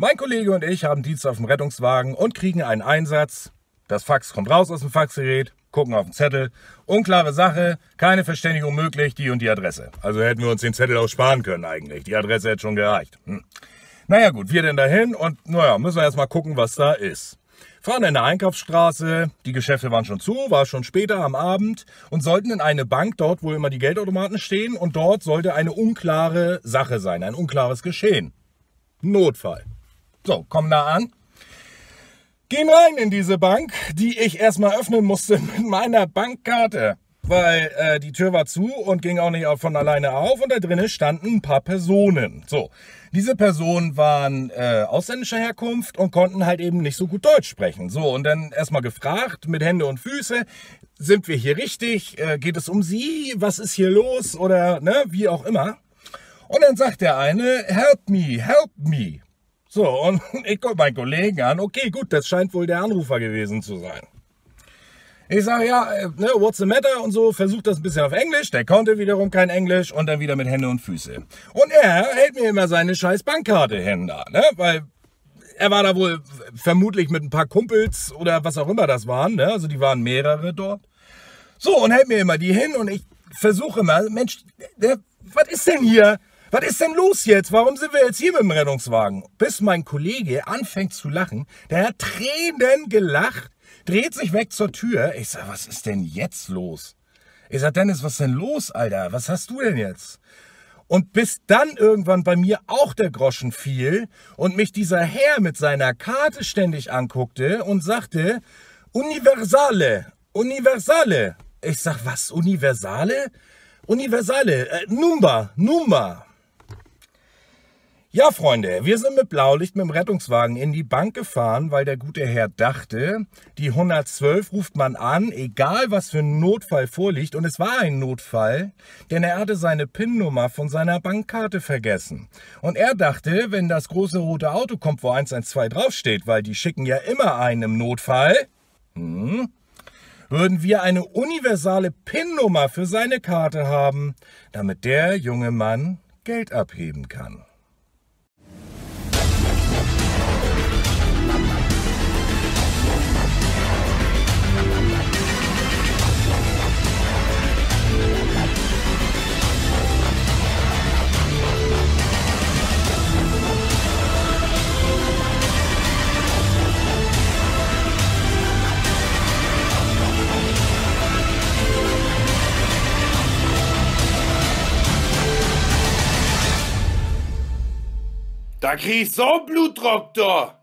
Mein Kollege und ich haben Dienst auf dem Rettungswagen und kriegen einen Einsatz. Das Fax kommt raus aus dem Faxgerät, gucken auf den Zettel. Unklare Sache, keine Verständigung möglich, die und die Adresse. Also hätten wir uns den Zettel auch sparen können eigentlich. Die Adresse hätte schon gereicht. Naja gut, wir denn dahin und naja, müssen wir erstmal gucken, was da ist. Fahren in der Einkaufsstraße, die Geschäfte waren schon zu, war schon später am Abend und sollten in eine Bank, dort wo immer die Geldautomaten stehen, und dort sollte eine unklare Sache sein, ein unklares Geschehen. Notfall. So, kommen da an, gehen rein in diese Bank, die ich erstmal öffnen musste mit meiner Bankkarte, weil die Tür war zu und ging auch nicht von alleine auf und da drinnen standen ein paar Personen. So, diese Personen waren ausländischer Herkunft und konnten halt eben nicht so gut Deutsch sprechen. So, und dann erstmal gefragt mit Hände und Füße, sind wir hier richtig, geht es um Sie, was ist hier los oder ne, wie auch immer. Und dann sagt der eine, help me, help me. So, und ich gucke meinen Kollegen an, okay gut, das scheint wohl der Anrufer gewesen zu sein. Ich sage, ja, ne, what's the matter und so, versucht das ein bisschen auf Englisch, der konnte wiederum kein Englisch und dann wieder mit Hände und Füße. Und er hält mir immer seine scheiß Bankkarte hin da, ne, weil er war da wohl vermutlich mit ein paar Kumpels oder was auch immer das waren, ne, also die waren mehrere dort. So, und hält mir immer die hin und ich versuche immer, Mensch, was ist denn hier? Was ist denn los jetzt? Warum sind wir jetzt hier mit dem Rettungswagen? Bis mein Kollege anfängt zu lachen, der hat Tränen gelacht, dreht sich weg zur Tür. Ich sag, was ist denn jetzt los? Ich sag, Dennis, was ist denn los, Alter? Was hast du denn jetzt? Und bis dann irgendwann bei mir auch der Groschen fiel und mich dieser Herr mit seiner Karte ständig anguckte und sagte, Universale, Universale. Ich sag, was, Universale? Universale, Numba, Numba. Ja, Freunde, wir sind mit Blaulicht mit dem Rettungswagen in die Bank gefahren, weil der gute Herr dachte, die 112 ruft man an, egal was für ein Notfall vorliegt. Und es war ein Notfall, denn er hatte seine PIN-Nummer von seiner Bankkarte vergessen. Und er dachte, wenn das große rote Auto kommt, wo 112 draufsteht, weil die schicken ja immer einen im Notfall, würden wir eine universale PIN-Nummer für seine Karte haben, damit der junge Mann Geld abheben kann. Da krieg ich so einen Blutdruck, da!